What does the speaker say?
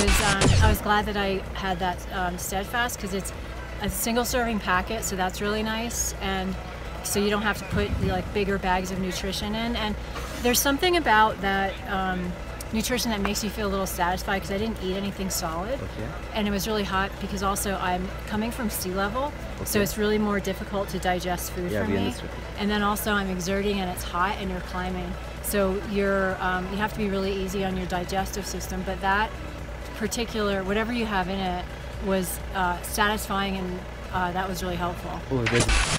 I was glad that I had that Steadfast, because it's a single serving packet, so that's really nice, and so you don't have to put like bigger bags of nutrition in. And there's something about that nutrition that makes you feel a little satisfied, because I didn't eat anything solid. Okay. And it was really hot, because also I'm coming from sea level, okay, so it's really more difficult to digest food for me. And then also I'm exerting and it's hot and you're climbing, so you're you have to be really easy on your digestive system. But that particular, whatever you have in it, was satisfying, and that was really helpful. Ooh,